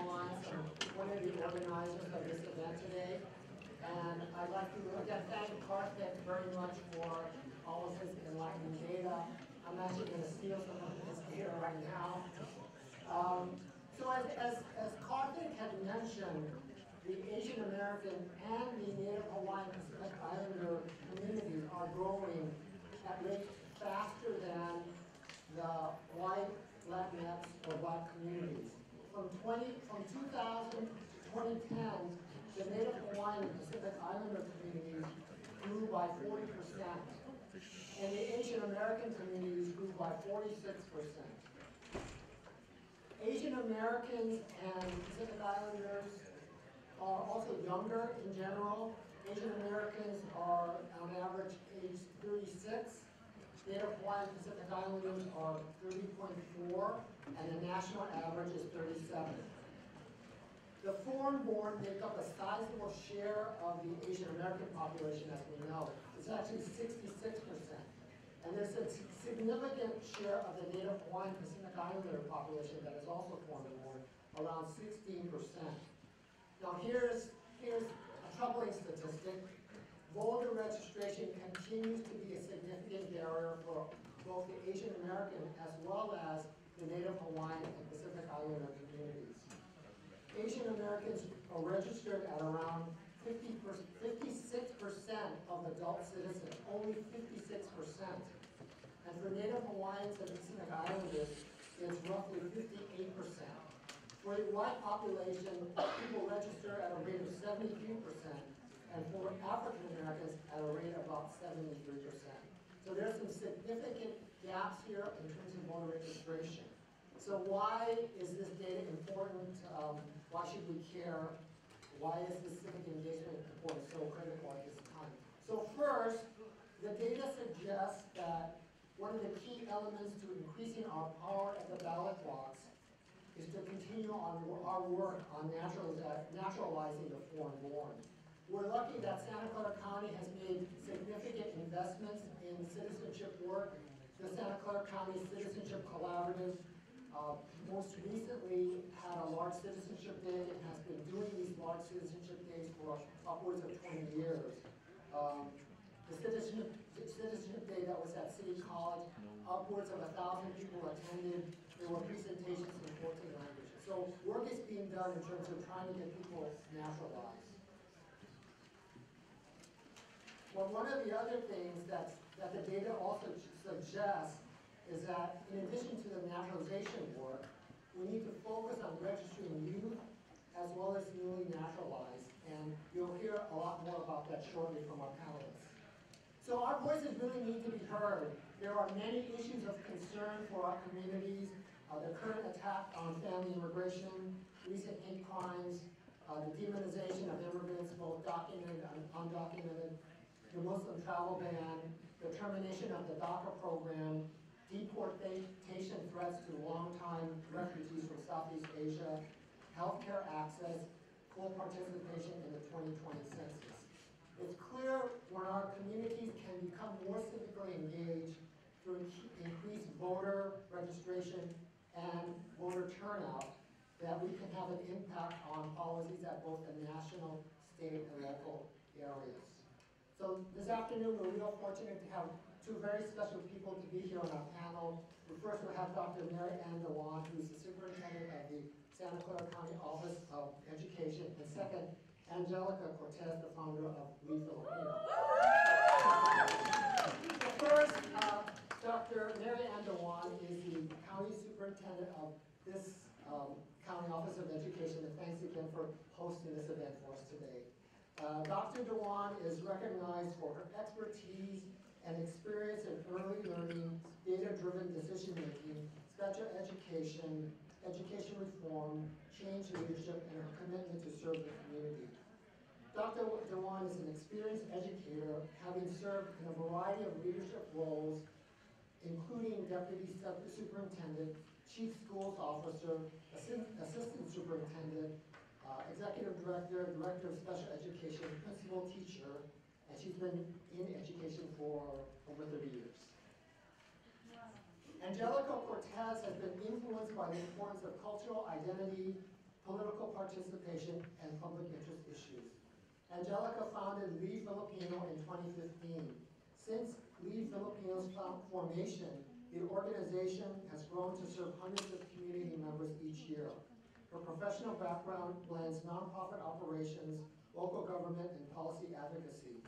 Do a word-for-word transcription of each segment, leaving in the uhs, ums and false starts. Alwan, so one of the organizers of this event today. And I'd like to thank Carthage very much for all of his enlightening data. I'm actually going to steal some of his data right now. Um, so as, as, as Carthage had mentioned, the Asian American and the Native Hawaiian Pacific Islander communities are growing at rates faster than the white, Latinx, or black communities. From, twenty, from two thousand to twenty ten, the Native Hawaiian and Pacific Islander communities grew by forty percent, and the Asian American communities grew by forty-six percent. Asian Americans and Pacific Islanders are also younger in general. Asian Americans are on average age thirty-six. Native Hawaiian and Pacific Islanders are thirty point four, and the national average is thirty-seven. The foreign-born make up a sizable share of the Asian American population, as we know. It's actually sixty-six percent. And there's a significant share of the Native Hawaiian Pacific Islander population that is also foreign-born, around sixteen percent. Now here's, here's a troubling statistic. Voter registration continues to be a significant barrier for both the Asian American as well as the Native Hawaiian and Pacific Islander communities. Asian Americans are registered at around fifty-six percent of adult citizens, only fifty-six percent. And for Native Hawaiians and Pacific Islanders, it's roughly fifty-eight percent. For the white population, people register at a rate of seventy-three percent, and for African Americans at a rate of about seventy-three percent. So there's some significant gaps here in terms of voter registration. So why is this data important? Um, why should we care? Why is this civic engagement important, so critical at this time? So first, the data suggests that one of the key elements to increasing our power at the ballot box is to continue on our work on naturalizing the foreign-born. We're lucky that Santa Clara County has made significant investments in citizenship work. The Santa Clara County Citizenship Collaborative uh, most recently had a large citizenship day and has been doing these large citizenship days for upwards of twenty years. Um, the citizenship, citizenship day that was at City College, upwards of one thousand people attended. There were presentations in fourteen languages. So work is being done in terms of trying to get people naturalized. Well, one of the other things that, that the data also suggests is that in addition to the naturalization work, we need to focus on registering youth as well as newly naturalized. And you'll hear a lot more about that shortly from our panelists. So our voices really need to be heard. There are many issues of concern for our communities, uh, the current attack on family immigration, recent hate crimes, uh, the demonization of immigrants, both documented and undocumented, the Muslim travel ban, the termination of the DACA program, deportation threats to longtime refugees from Southeast Asia, healthcare access, full participation in the twenty twenty census. It's clear when our communities can become more civically engaged through increased voter registration and voter turnout that we can have an impact on policies at both the national, state, and local areas. So this afternoon, we're real fortunate to have two very special people to be here on our panel. First, we'll have Doctor Mary Ann DeWan, who's the superintendent of the Santa Clara County Office of Education. And second, Angelica Cortez, the founder of Lead Filipino. First, uh, Doctor Mary Ann DeWan is the county superintendent of this um, county office of education. And thanks again for hosting this event for us today. Uh, Doctor DeWan is recognized for her expertise and experience in early learning, data-driven decision-making, special education, education reform, change leadership, and her commitment to serve the community. Doctor DeWan is an experienced educator, having served in a variety of leadership roles, including deputy superintendent, chief schools officer, assist assistant superintendent, Uh, executive director, director of special education, principal teacher, and she's been in education for over thirty years. Wow. Angelica Cortez has been influenced by the importance of cultural identity, political participation, and public interest issues. Angelica founded Lead Filipino in twenty fifteen. Since Lead Filipino's formation, the organization has grown to serve hundreds of community members each year. Her professional background blends nonprofit operations, local government, and policy advocacy.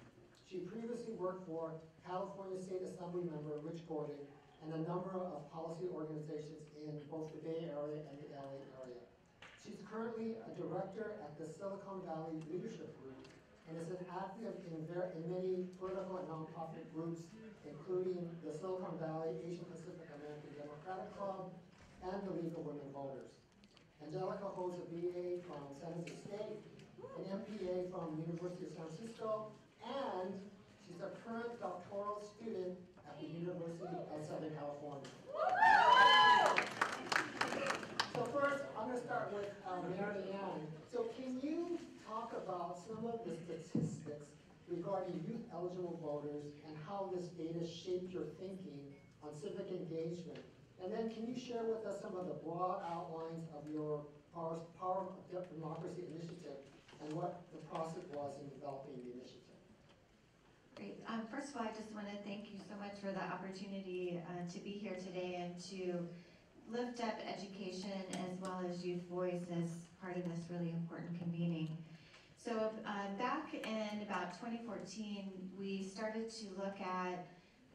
She previously worked for California State Assembly member Rich Gordon and a number of policy organizations in both the Bay Area and the L A area. She's currently a director at the Silicon Valley Leadership Group and is an active in, very, in many political and nonprofit groups, including the Silicon Valley Asian Pacific American Democratic Club and the League of Women Voters. Angelica holds a B A from San Jose State, an M B A from the University of San Francisco, and she's a current doctoral student at the University of Southern California. So first, I'm going to start with uh, Mary Ann. So can you talk about some of the statistics regarding youth-eligible voters and how this data shaped your thinking on civic engagement? And then can you share with us some of the broad outlines of your Power of Democracy initiative and what the process was in developing the initiative? Great. Um, first of all, I just want to thank you so much for the opportunity uh, to be here today and to lift up education as well as youth voice as part of this really important convening. So uh, back in about twenty fourteen, we started to look at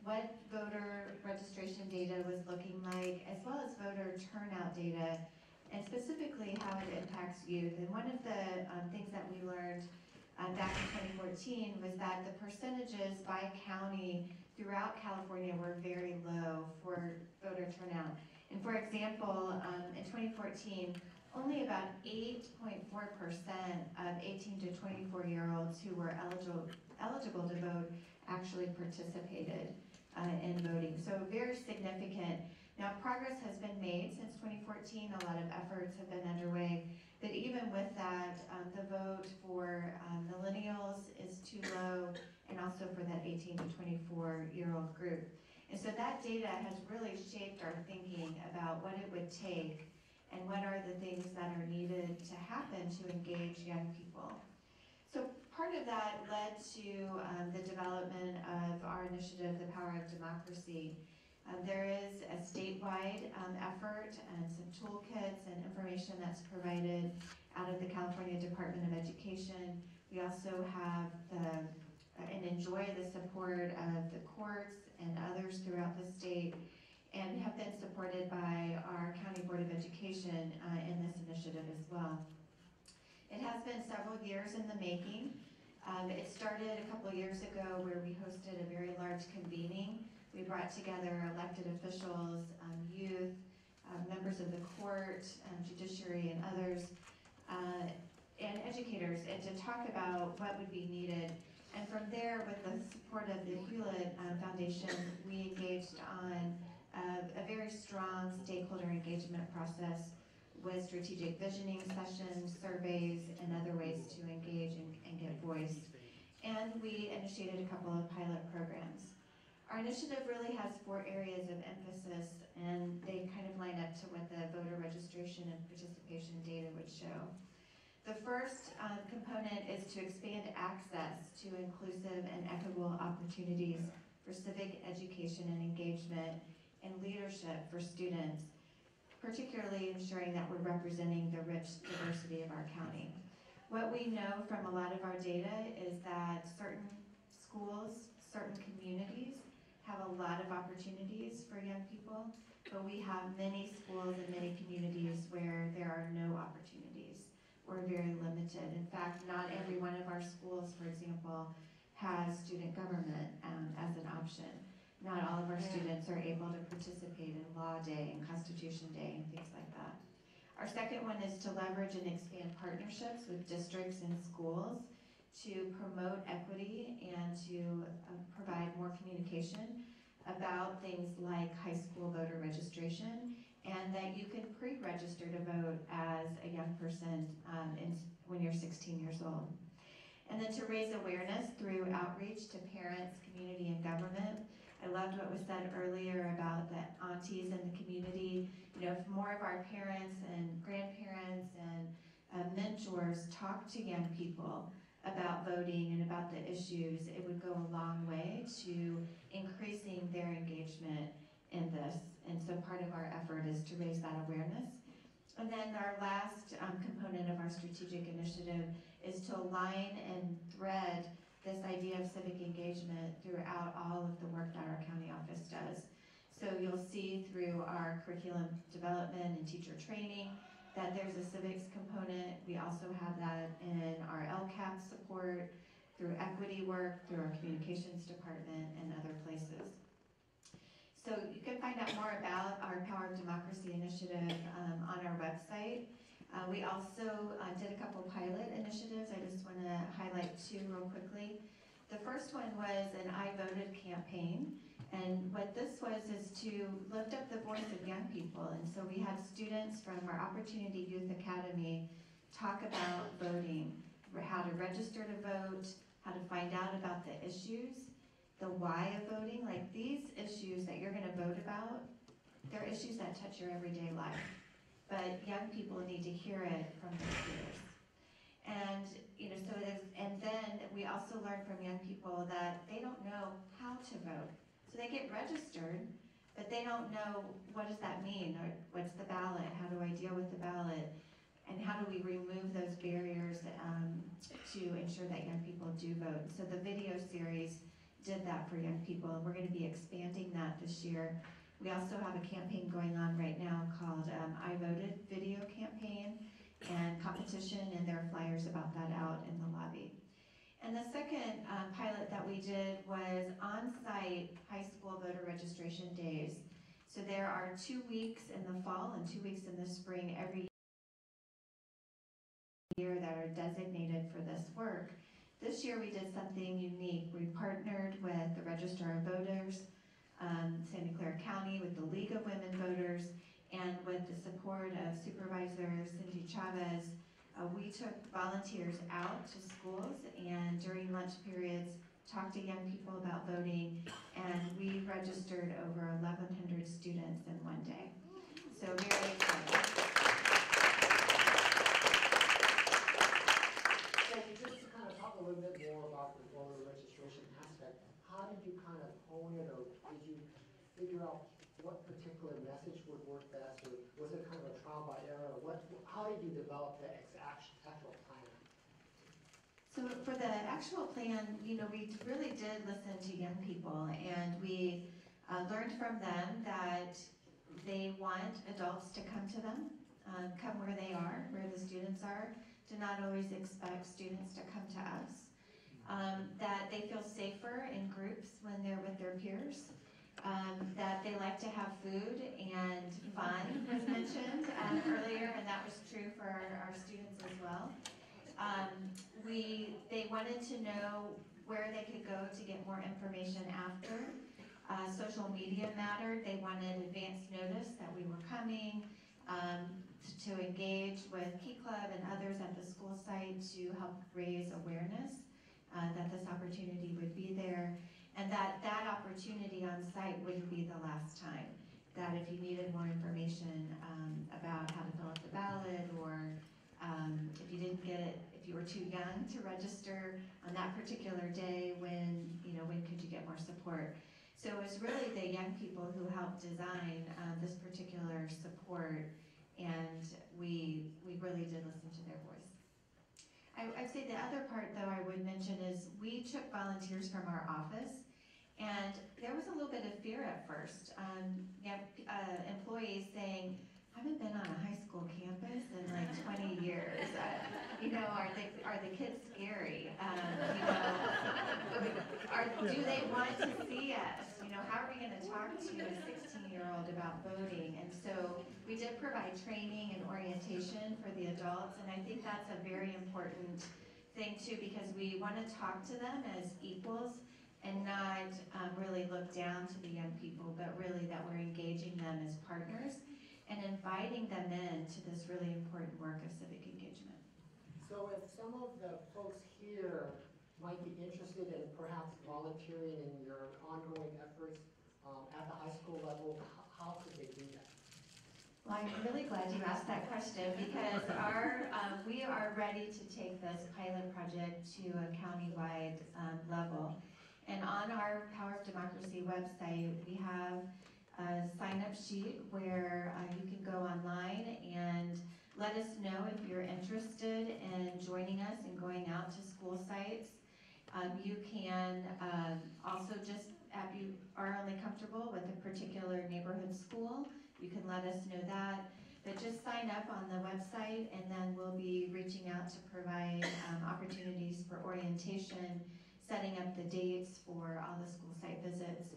what voter registration data was looking like, as well as voter turnout data, and specifically how it impacts youth. And one of the um, things that we learned uh, back in twenty fourteen was that the percentages by county throughout California were very low for voter turnout. And for example, um, in twenty fourteen, only about eight point four percent of eighteen to twenty-four-year-olds who were eligible, eligible to vote actually participated uh, in voting. So very significant. Now, progress has been made since twenty fourteen. A lot of efforts have been underway. But even with that, um, the vote for uh, millennials is too low, and also for that eighteen to twenty-four-year-old group. And so that data has really shaped our thinking about what it would take and what are the things that are needed to happen to engage young people. So part of that led to um, the development of our initiative, The Power of Democracy. Uh, there is a statewide um, effort and some toolkits and information that's provided out of the California Department of Education. We also have the and enjoy the support of the courts and others throughout the state, and have been supported by our County Board of Education uh, in this initiative as well. It has been several years in the making. Um, it started a couple years ago where we hosted a very large convening. We brought together elected officials, um, youth, uh, members of the court, um, judiciary, and others, uh, and educators, and to talk about what would be needed. And from there, with the support of the Hewlett uh, Foundation, we engaged on uh, a very strong stakeholder engagement process with strategic visioning sessions, surveys, and other ways to engage and, and get voice. And we initiated a couple of pilot programs. Our initiative really has four areas of emphasis, and they kind of line up to what the voter registration and participation data would show. The first um, component is to expand access to inclusive and equitable opportunities for civic education and engagement and leadership for students, particularly ensuring that we're representing the rich diversity of our county. What we know from a lot of our data is that certain schools, certain communities have a lot of opportunities for young people, but we have many schools and many communities where there are no opportunities. We're very limited. In fact, not every one of our schools, for example, has student government um, as an option. Not all of our students are able to participate in Law Day and Constitution Day and things like that. Our second one is to leverage and expand partnerships with districts and schools to promote equity and to uh, provide more communication about things like high school voter registration, and that you can pre-register to vote as a young person um, in, when you're sixteen years old. And then to raise awareness through outreach to parents, community, and government. I loved what was said earlier about the aunties in the community. You know, if more of our parents and grandparents and uh, mentors talk to young people about voting and about the issues, it would go a long way to increasing their engagement in this. And so part of our effort is to raise that awareness. And then our last um, component of our strategic initiative is to align and thread this idea of civic engagement throughout all of the work that our county office does. So you'll see through our curriculum development and teacher training that there's a civics component. We also have that in our L C A P support, through equity work, through our communications department, and other places. So you can find out more about our Power of Democracy initiative um, on our website. Uh, we also uh, did a couple pilot initiatives. I just want to highlight two real quickly. The first one was an I Voted campaign. And what this was is to lift up the voice of young people. And so we had students from our Opportunity Youth Academy talk about voting, how to register to vote, how to find out about the issues, the why of voting. Like, these issues that you're going to vote about, they're issues that touch your everyday life. But young people need to hear it from their peers. And, you know, so it is, and then we also learned from young people that they don't know how to vote. So they get registered, but they don't know, what does that mean? Or what's the ballot? How do I deal with the ballot? And how do we remove those barriers um, to ensure that young people do vote? So the video series did that for young people, and we're going to be expanding that this year. We also have a campaign going on right now called um, I Voted video campaign and competition, and there are flyers about that out in the lobby. And the second uh, pilot that we did was on-site high school voter registration days. So there are two weeks in the fall and two weeks in the spring every year that are designated for this work. This year we did something unique. We partnered with the Registrar of Voters, um, Santa Clara County, with the League of Women Voters, and with the support of Supervisor Cindy Chavez. Uh, we took volunteers out to schools and during lunch periods talked to young people about voting, and we registered over eleven hundred students in one day. So very exciting. So just to kind of talk a little bit more about the voter registration aspect, how did you kind of hone it, or did you figure out what particular message would work best, or was it kind of a trial by error? What, how did you develop the actual plan? So for the actual plan, you know, we really did listen to young people, and we uh, learned from them that they want adults to come to them, uh, come where they are, where the students are, to not always expect students to come to us, um, that they feel safer in groups when they're with their peers, Um, that they like to have food and fun, was mentioned um, earlier, and that was true for our, our students as well. Um, we, they wanted to know where they could go to get more information after. Uh, social media mattered. They wanted advance notice that we were coming, um, to, to engage with Key Club and others at the school site to help raise awareness uh, that this opportunity would be there. And that that opportunity on site wouldn't be the last time. That if you needed more information um, about how to fill out the ballot, or um, if you didn't get it, if you were too young to register on that particular day, when, you know, when could you get more support? So it was really the young people who helped design uh, this particular support, and we we really did listen to their voice. I, I'd say the other part, though, I would mention is we took volunteers from our office, and there was a little bit of fear at first. Um, yeah, uh, employees saying, "I haven't been on a high school campus in like twenty years. Uh, you know, are they are the kids scary? Um, you know, are, do they want to see us? You know, how are we going to talk to a sixteen-year-old about voting?" And so we did provide training and orientation for the adults, and I think that's a very important thing too, because we want to talk to them as equals and not um, really look down to the young people, but really that we're engaging them as partners and inviting them in to this really important work of civic engagement. So if some of the folks here might be interested in perhaps volunteering in your ongoing efforts um, at the high school level, how could they do that? Well, I'm really glad you asked that question because our um, we are ready to take this pilot project to a countywide um, level. And on our Power of Democracy website, we have a sign-up sheet where uh, you can go online and let us know if you're interested in joining us and going out to school sites. Um, you can uh, also just, if you are only comfortable with a particular neighborhood school, you can let us know that. But just sign up on the website and then we'll be reaching out to provide um, opportunities for orientation, setting up the dates for all the school site visits.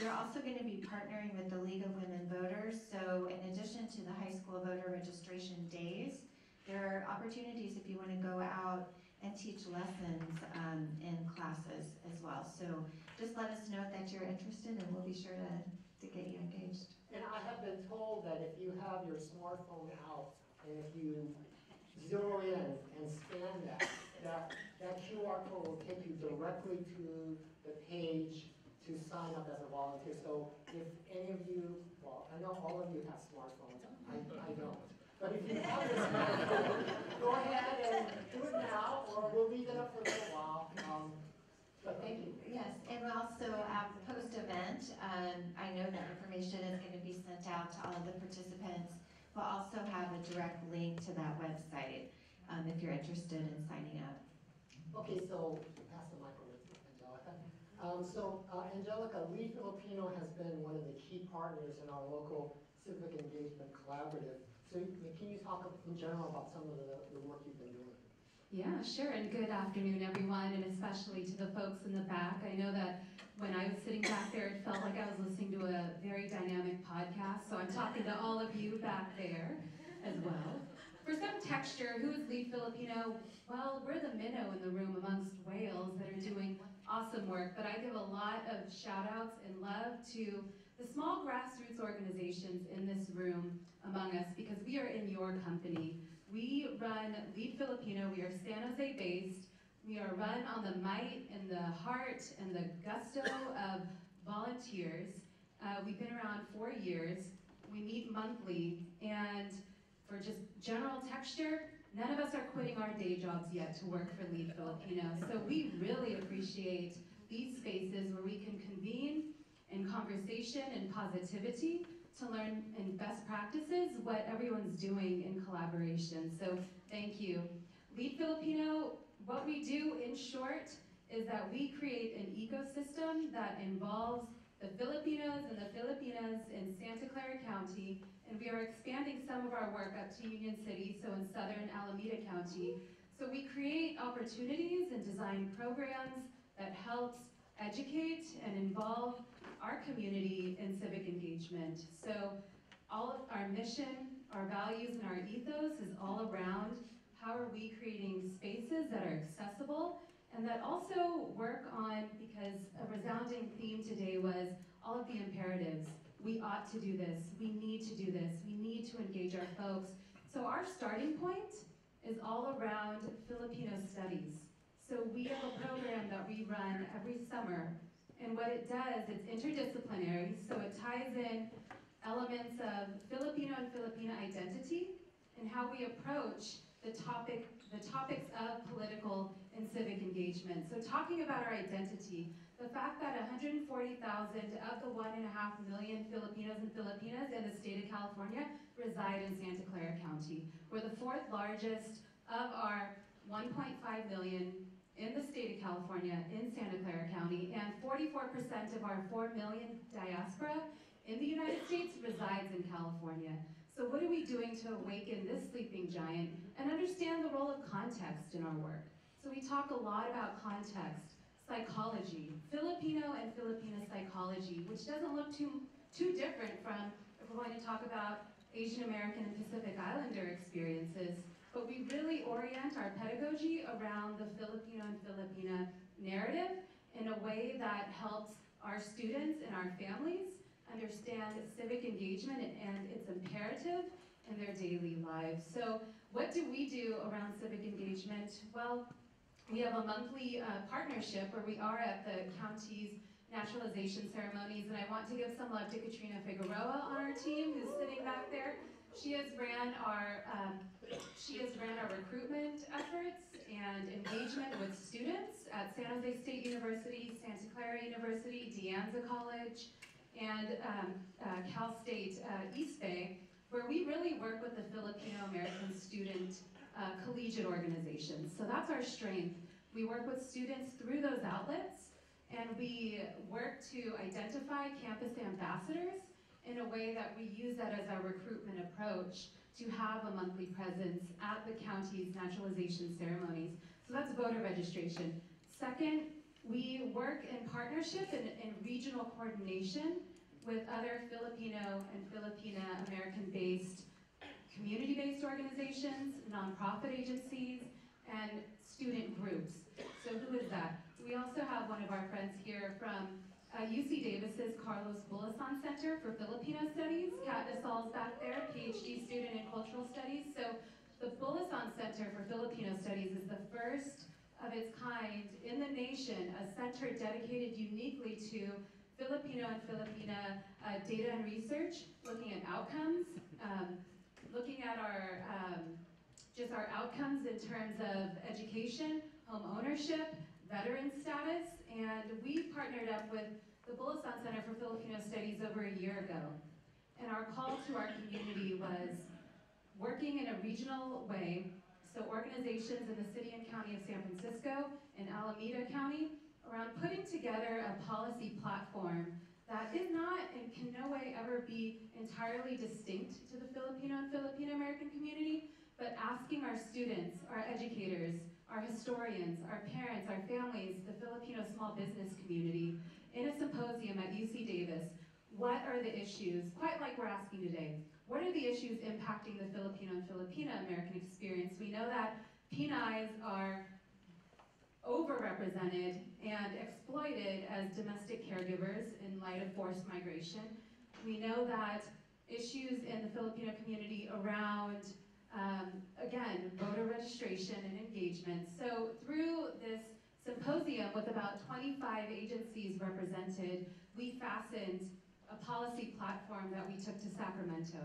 We're also going to be partnering with the League of Women Voters, so in addition to the high school voter registration days, there are opportunities if you want to go out and teach lessons um, in classes as well. So just let us know that you're interested and we'll be sure to, to get you engaged. And I have been told that if you have your smartphone out and if you zero in and scan that, that, that Q R code will take you directly to the page to sign up as a volunteer. So if any of you, well, I know all of you have smartphones, I, I don't. But if you have a smartphone, go ahead and do it now, or we'll leave it up for a little while. Um, but thank you. Yes, and also at the post-event, um, I know that information is going to be sent out to all of the participants. We'll also have a direct link to that website um, if you're interested in signing up. Okay, so pass the microphone to Angelica. Um, so uh, Angelica, Lead Filipino has been one of the key partners in our local civic engagement collaborative. So can you talk in general about some of the, the work you've been doing? Yeah, sure, and good afternoon, everyone, and especially to the folks in the back. I know that when I was sitting back there, it felt like I was listening to a very dynamic podcast, so I'm talking to all of you back there as well. For some texture, who is Lead Filipino? Well, we're the minnow in the room amongst whales that are doing awesome work, but I give a lot of shout-outs and love to the small grassroots organizations in this room among us, because we are in your company. We run Lead Filipino, we are San Jose based, we are run on the might and the heart and the gusto of volunteers. Uh, we've been around four years, we meet monthly, and for just general texture, none of us are quitting our day jobs yet to work for Lead Filipino. So we really appreciate these spaces where we can convene in conversation and positivity, to learn in best practices what everyone's doing in collaboration. So thank you. Lead Filipino, what we do in short is that we create an ecosystem that involves the Filipinos and the Filipinas in Santa Clara County, and we are expanding some of our work up to Union City, so in Southern Alameda County. So we create opportunities and design programs that helps educate and involve our community in civic engagement. So all of our mission, our values, and our ethos is all around how are we creating spaces that are accessible and that also work on, because a resounding theme today was all of the imperatives. We ought to do this, we need to do this, we need to engage our folks. So our starting point is all around Filipino studies. So we have a program that we run every summer, and what it does, it's interdisciplinary, so it ties in elements of Filipino and Filipina identity and how we approach the, topic, the topics of political and civic engagement. So talking about our identity, the fact that one hundred forty thousand of the one and a half million Filipinos and Filipinas in the state of California reside in Santa Clara County. We're the fourth largest of our one point five million in the state of California, in Santa Clara County, and forty-four percent of our four million diaspora in the United States resides in California. So what are we doing to awaken this sleeping giant and understand the role of context in our work? So we talk a lot about context, psychology, Filipino and Filipina psychology, which doesn't look too, too different from if we're going to talk about Asian American and Pacific Islander experiences. But we really orient our pedagogy around the Filipino and Filipina narrative in a way that helps our students and our families understand civic engagement and its imperative in their daily lives. So what do we do around civic engagement? Well, we have a monthly uh, partnership where we are at the county's naturalization ceremonies, and I want to give some love to Katrina Figueroa on our team, who's sitting back there. She has ran our um, she has ran our recruitment efforts and engagement with students at San Jose State University, Santa Clara University, De Anza College, and um, uh, Cal State uh, East Bay, where we really work with the Filipino American student uh, collegiate organizations. So that's our strength. We work with students through those outlets, and we work to identify campus ambassadors in a way that we use that as our recruitment approach to have a monthly presence at the county's naturalization ceremonies. So that's voter registration. Second, we work in partnership and, and regional coordination with other Filipino and Filipina American-based, community-based organizations, nonprofit agencies, and student groups. So who is that? We also have one of our friends here from Uh, U C Davis's Carlos Bulosan Center for Filipino Studies. Kat Nasal's back there, PhD student in cultural studies. So the Bulosan Center for Filipino Studies is the first of its kind in the nation, a center dedicated uniquely to Filipino and Filipina uh, data and research, looking at outcomes, um, looking at our, um, just our outcomes in terms of education, home ownership, veteran status, and we partnered up with the Bulosan Center for Filipino Studies over a year ago. And our call to our community was working in a regional way, so organizations in the city and county of San Francisco and Alameda County, around putting together a policy platform that is not and can no way ever be entirely distinct to the Filipino and Filipino American community, but asking our students, our educators, our historians, our parents, our families, the Filipino small business community, in a symposium at U C Davis, what are the issues, quite like we're asking today, what are the issues impacting the Filipino and Filipina American experience? We know that Pinais are overrepresented and exploited as domestic caregivers in light of forced migration. We know that issues in the Filipino community around Um, again, voter registration and engagement. So through this symposium with about twenty-five agencies represented, we fastened a policy platform that we took to Sacramento.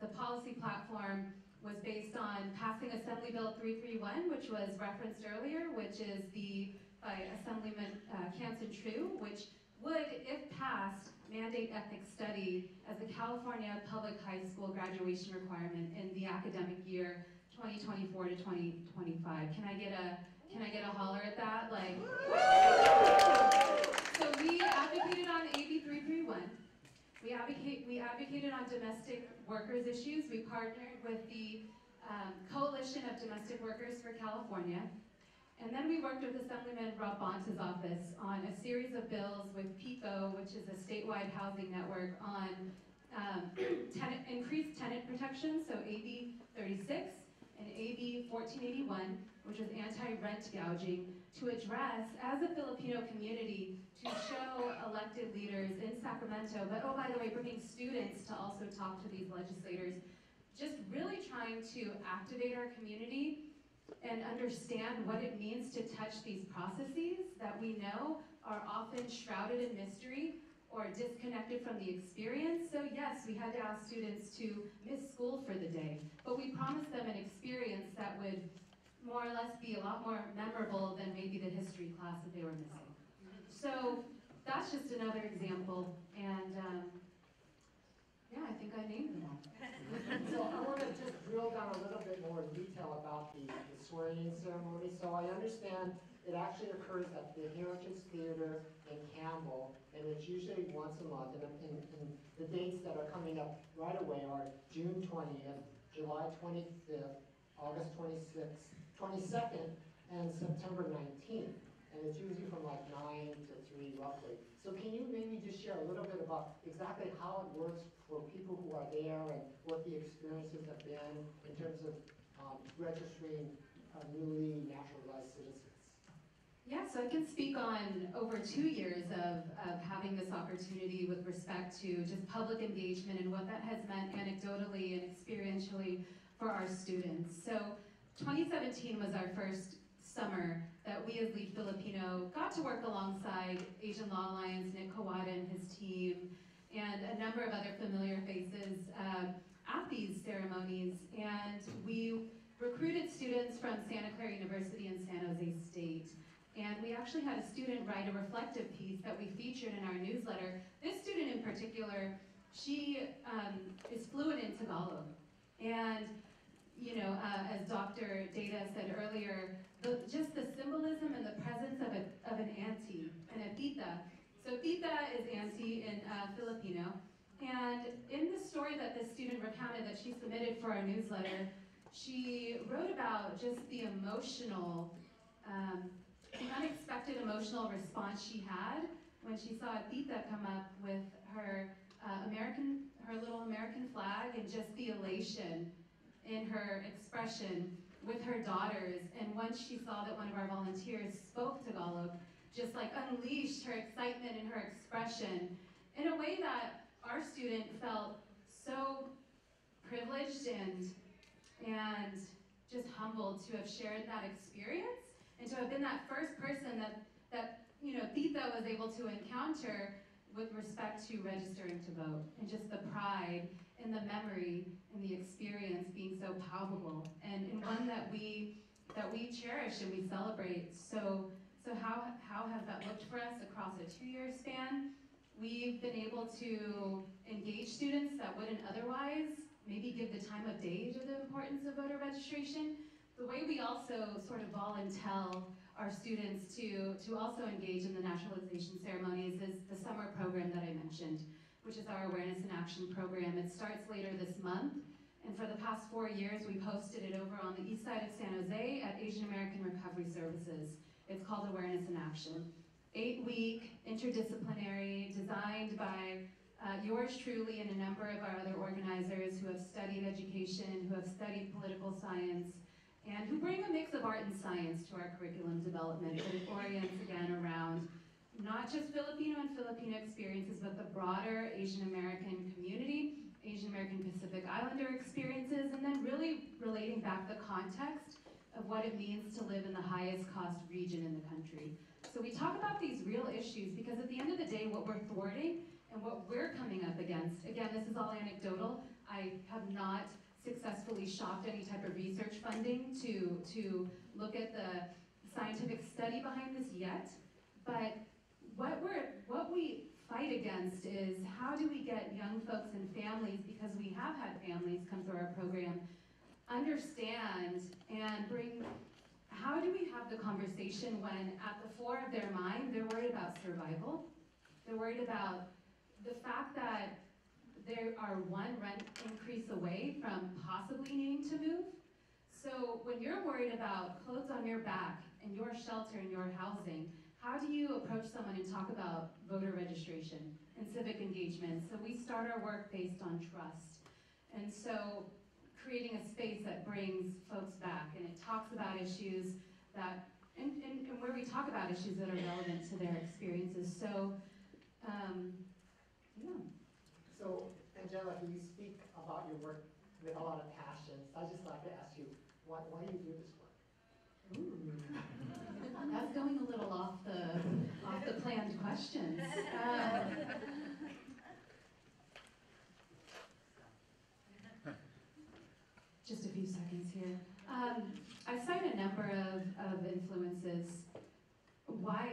The policy platform was based on passing Assembly Bill three thirty-one, which was referenced earlier, which is the, by Assemblyman uh, Canson True, which would, if passed, mandate ethnic study as a California public high school graduation requirement in the academic year twenty twenty-four to twenty twenty-five. Can I get a can I get a holler at that? Like, so we advocated on A B three thirty-one. We advocate we advocated on domestic workers issues. We partnered with the um, Coalition of Domestic Workers for California. And then we worked with Assemblyman Rob Bonta's office on a series of bills with PICO, which is a statewide housing network, on um, tenant, increased tenant protection, so A B thirty-six and A B fourteen eighty-one, which was anti-rent gouging, to address, as a Filipino community, to show elected leaders in Sacramento, but oh, by the way, bringing students to also talk to these legislators, just really trying to activate our community and understand what it means to touch these processes that we know are often shrouded in mystery or disconnected from the experience. So yes, we had to ask students to miss school for the day, but we promised them an experience that would more or less be a lot more memorable than maybe the history class that they were missing. So that's just another example, and um, yeah, I think I named them all. So I want to just drill down a little bit more in detail about the, the swearing-in ceremony. So I understand it actually occurs at the Heritage Theater in Campbell, and it's usually once a month. And, and, and the dates that are coming up right away are June twentieth, July twenty-fifth, August twenty-sixth, twenty-second, and September nineteenth. And it's usually from like nine to three roughly. So can you maybe just share a little bit about exactly how it works for people who are there and what the experiences have been in terms of um, registering uh, newly naturalized citizens? Yeah, so I can speak on over two years of, of having this opportunity with respect to just public engagement and what that has meant anecdotally and experientially for our students. So twenty seventeen was our first summer that we as Lead Filipino got to work alongside Asian Law Alliance, Nick Kawada and his team, and a number of other familiar faces. Um, at these ceremonies, and we recruited students from Santa Clara University and San Jose State. And we actually had a student write a reflective piece that we featured in our newsletter. This student in particular, she um, is fluent in Tagalog. And, you know, uh, as Doctor Data said earlier, the, just the symbolism and the presence of, a, of an auntie, and a tita. So tita is auntie in uh, Filipino. And in the story that this student recounted that she submitted for our newsletter, she wrote about just the emotional, um, the unexpected emotional response she had when she saw a tita come up with her uh, American, her little American flag, and just the elation in her expression with her daughters. And once she saw that one of our volunteers spoke Tagalog, just like unleashed her excitement and her expression in a way that our student felt so privileged and, and just humbled to have shared that experience and to have been that first person that, that you know, tita was able to encounter with respect to registering to vote, and just the pride and the memory and the experience being so palpable, and, and one that we, that we cherish and we celebrate. So, so how, how has that looked for us across a two-year span? We've been able to engage students that wouldn't otherwise maybe give the time of day to the importance of voter registration. The way we also sort of volunteer our students to, to also engage in the naturalization ceremonies is the summer program that I mentioned, which is our Awareness and Action program. It starts later this month, and for the past four years, we've hosted it over on the east side of San Jose at Asian American Recovery Services. It's called Awareness and Action. Eight-week, interdisciplinary, designed by uh, yours truly and a number of our other organizers who have studied education, who have studied political science, and who bring a mix of art and science to our curriculum development, but it orients again around not just Filipino and Filipino experiences, but the broader Asian American community, Asian American Pacific Islander experiences, and then really relating back the context of what it means to live in the highest cost region in the country. So we talk about these real issues because at the end of the day, what we're thwarting and what we're coming up against, again, this is all anecdotal. I have not successfully shopped any type of research funding to, to look at the scientific study behind this yet, but what, we're, what we fight against is how do we get young folks and families, because we have had families come through our program, understand and bring, how do we have the conversation when at the fore of their mind, they're worried about survival, they're worried about the fact that they are one rent increase away from possibly needing to move. So when you're worried about clothes on your back and your shelter and your housing, how do you approach someone and talk about voter registration and civic engagement? So we start our work based on trust. And so creating a space that brings folks back, and it talks about issues that, and, and, and where we talk about issues that are relevant to their experiences. So, um, yeah. So, Angelica, you speak about your work with a lot of passion. So I'd just like to ask you, why, why do you do this work? Ooh. That's going a little off the, off the planned questions. Um, Just a few seconds here. Um, I cite a number of, of influences. Why?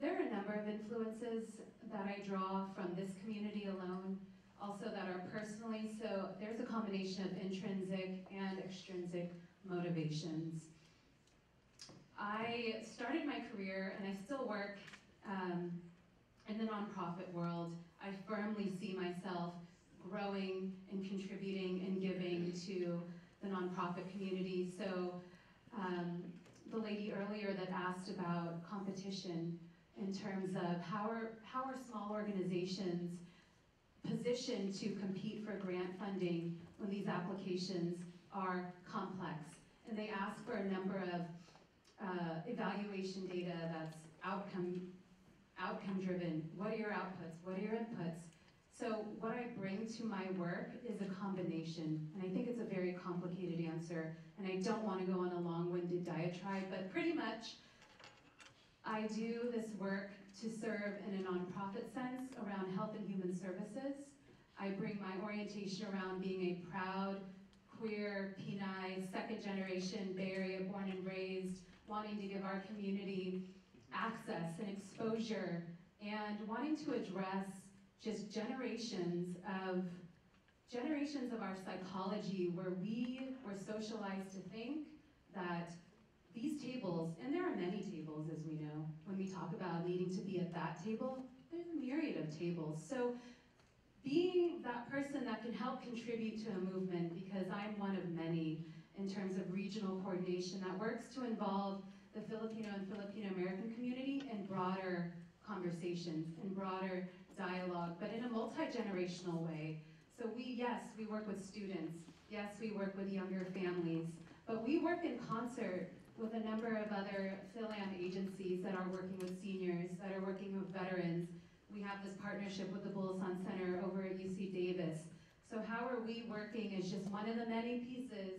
There are a number of influences that I draw from this community alone, also that are personally, so there's a combination of intrinsic and extrinsic motivations. I started my career, and I still work, um, in the nonprofit world. I firmly see myself growing and contributing and giving to the nonprofit community. So um, the lady earlier that asked about competition in terms of how are, how are small organizations positioned to compete for grant funding when these applications are complex. And they ask for a number of uh, evaluation data that's outcome outcome driven. What are your outputs? What are your inputs? So what I bring to my work is a combination, and I think it's a very complicated answer, and I don't want to go on a long-winded diatribe, but pretty much I do this work to serve in a nonprofit sense around health and human services. I bring my orientation around being a proud, queer, Pinay, second generation Bay Area born and raised, wanting to give our community access and exposure, and wanting to address just generations of generations of our psychology where we were socialized to think that these tables, and there are many tables as we know, when we talk about needing to be at that table, there's a myriad of tables. So being that person that can help contribute to a movement, because I'm one of many in terms of regional coordination that works to involve the Filipino and Filipino-American community in broader conversations, in broader dialogue, but in a multi-generational way. So we, yes, we work with students, yes, we work with younger families, but we work in concert with a number of other Philam agencies that are working with seniors, that are working with veterans. We have this partnership with the Bulosan Center over at U C Davis. So how are we working is just one of the many pieces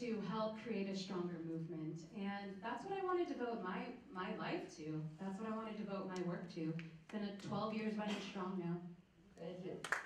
to help create a stronger movement. And that's what I want to devote my, my life to. That's what I want to devote my work to. It's been twelve years running strong now. Thank you.